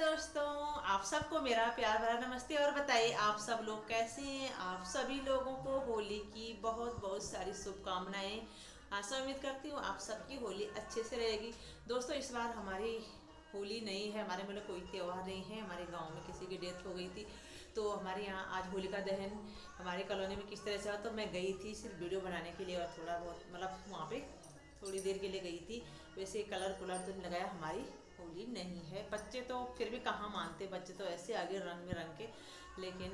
दोस्तों, आप सबको मेरा प्यार भरा नमस्ते। और बताइए आप सब लोग कैसे हैं। आप सभी लोगों को होली की बहुत बहुत सारी शुभकामनाएं। आशा उम्मीद करती हूँ आप सबकी होली अच्छे से रहेगी। दोस्तों, इस बार हमारी होली नहीं है, हमारे मतलब कोई त्यौहार नहीं है। हमारे गांव में किसी की डेथ हो गई थी, तो हमारे यहाँ आज होलिका दहन हमारे कॉलोनी में किस तरह से हुआ, तो मैं गई थी सिर्फ वीडियो बनाने के लिए और थोड़ा बहुत मतलब वहाँ पे थोड़ी देर के लिए गई थी। वैसे कलर कुलर तो लगाया, हमारी होली नहीं है। बच्चे तो फिर भी कहाँ मानते, बच्चे तो ऐसे आगे रंग में रंग के, लेकिन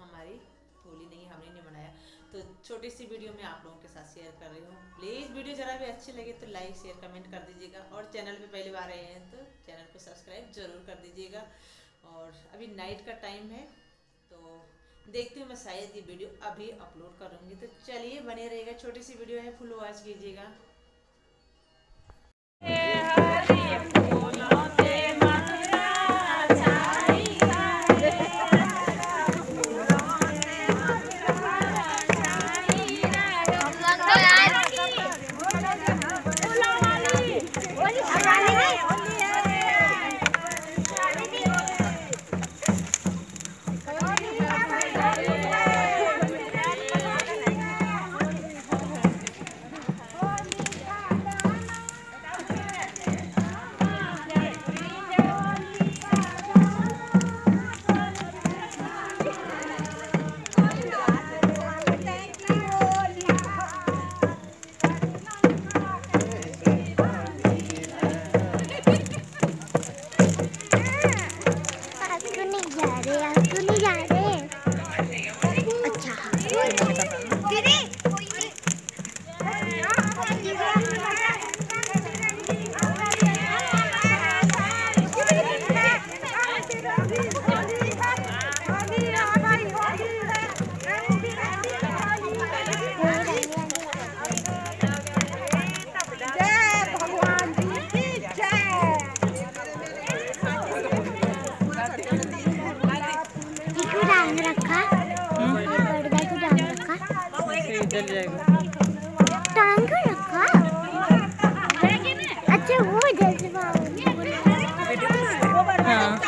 हमारी होली नहीं, हमने नहीं मनाया। तो छोटी सी वीडियो में आप लोगों के साथ शेयर कर रही हूँ। प्लीज़ वीडियो ज़रा भी अच्छी लगे तो लाइक शेयर कमेंट कर दीजिएगा। और चैनल पे पहली बार आए हैं तो चैनल को सब्सक्राइब ज़रूर कर दीजिएगा। और अभी नाइट का टाइम है, तो देखती हूँ मैं शायद ये वीडियो अभी अपलोड करूँगी। तो चलिए बने रहेगा, छोटी सी वीडियो है, फुल वॉच कीजिएगा।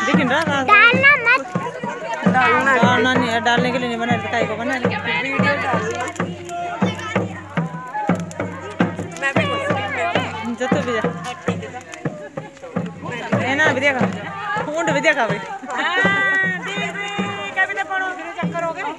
लेकिन डालना मत, डालना नहीं है, डालने के लिए नहीं बना, बताइए को बना जो तो भी है ना, विद्या का ऊंट, विद्या का भाई कभी ना पड़ो, चक्कर हो गए।